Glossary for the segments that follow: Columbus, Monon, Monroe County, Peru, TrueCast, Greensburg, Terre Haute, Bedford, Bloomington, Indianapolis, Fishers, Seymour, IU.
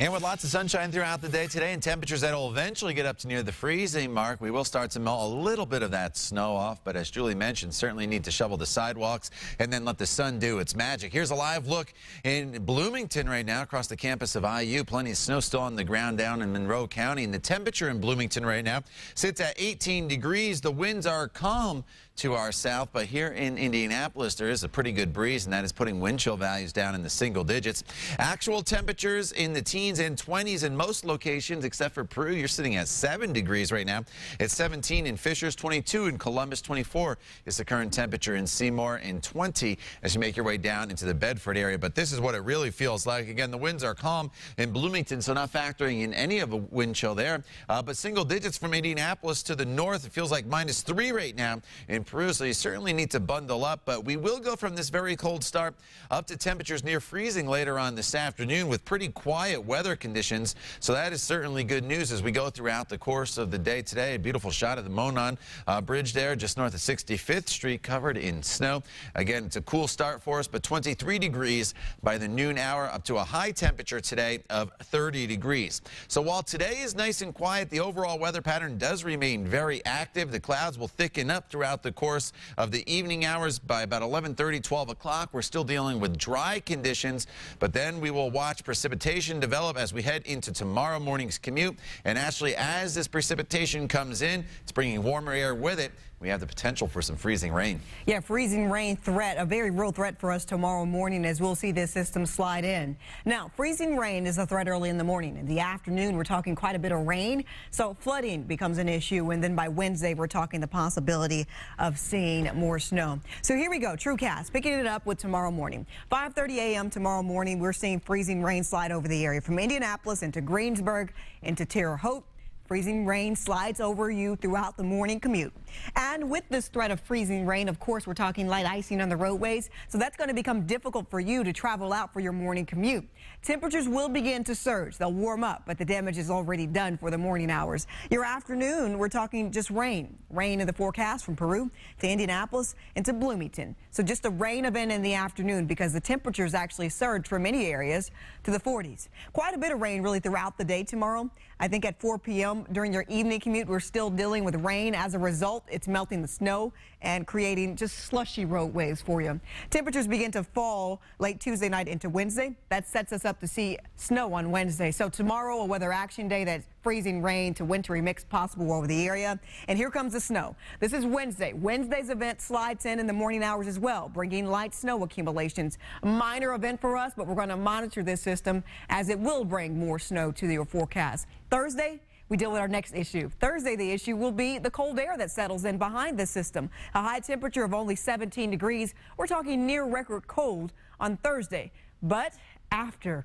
And with lots of sunshine throughout the day today and temperatures that will eventually get up to near the freezing mark, we will start to melt a little bit of that snow off. But as Julie mentioned, certainly need to shovel the sidewalks and then let the sun do its magic. Here's a live look in Bloomington right now across the campus of IU. Plenty of snow still on the ground down in Monroe County. And the temperature in Bloomington right now sits at 18 degrees. The winds are calm to our south, but here in Indianapolis, there is a pretty good breeze, and that is putting wind chill values down in the single digits. Actual temperatures in the teens and 20s in most locations, except for Peru. You're sitting at 7 degrees right now. It's 17 in Fishers, 22 in Columbus, 24 is the current temperature in Seymour, and 20 as you make your way down into the Bedford area. But this is what it really feels like. Again, the winds are calm in Bloomington, so not factoring in any of a wind chill there. But single digits from Indianapolis to the north, it feels like -3 right now in Peru, so you certainly need to bundle up, but we will go from this very cold start up to temperatures near freezing later on this afternoon with pretty quiet weather conditions, so that is certainly good news as we go throughout the course of the day today. A beautiful shot of the Monon bridge there just north of 65th Street covered in snow. Again, it's a cool start for us, but 23 degrees by the noon hour, up to a high temperature today of 30 degrees. So while today is nice and quiet, the overall weather pattern does remain very active. The clouds will thicken up throughout the course of the evening hours. By about 11:30, 12 o'clock, we're still dealing with dry conditions, but then we will watch precipitation develop as we head into tomorrow morning's commute. And actually, as this precipitation comes in, it's bringing warmer air with it. We have the potential for some freezing rain. Yeah, freezing rain threat, a very real threat for us tomorrow morning as we'll see this system slide in. Now, freezing rain is a threat early in the morning. In the afternoon, we're talking quite a bit of rain, so flooding becomes an issue. And then by Wednesday, we're talking the possibility of seeing more snow. So here we go, TrueCast, picking it up with tomorrow morning. 5:30 a.m. tomorrow morning, we're seeing freezing rain slide over the area from Indianapolis into Greensburg, into Terre Haute. Freezing rain slides over you throughout the morning commute. And with this threat of freezing rain, of course, we're talking light icing on the roadways, so that's going to become difficult for you to travel out for your morning commute. Temperatures will begin to surge. They'll warm up, but the damage is already done for the morning hours. Your afternoon, we're talking just rain. Rain in the forecast from Peru to Indianapolis and to Bloomington. So just a rain event in the afternoon because the temperatures actually surge for many areas to the 40s. Quite a bit of rain really throughout the day tomorrow. I think at 4 p.m. during your evening commute, we're still dealing with rain. As a result, it's melting the snow and creating just slushy roadways for you. Temperatures begin to fall late Tuesday night into Wednesday. That sets us up to see snow on Wednesday. So tomorrow, a weather action day that's freezing rain to wintry mix possible over the area. And here comes the snow. This is Wednesday. Wednesday's event slides in the morning hours as well, bringing light snow accumulations. A minor event for us, but we're going to monitor this system as it will bring more snow to your forecast. Thursday, we deal with our next issue. Thursday, the issue will be the cold air that settles in behind this system. A high temperature of only 17 degrees. We're talking near record cold on Thursday. But after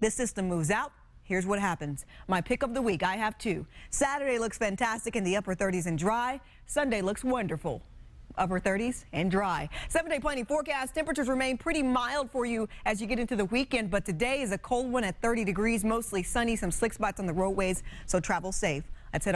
this system moves out, here's what happens. My pick of the week, I have two. Saturday looks fantastic in the upper 30s and dry. Sunday looks wonderful. Upper 30s and dry. 7-day planning forecast. Temperatures remain pretty mild for you as you get into the weekend, but today is a cold one at 30 degrees, mostly sunny, some slick spots on the roadways, so travel safe. That's it.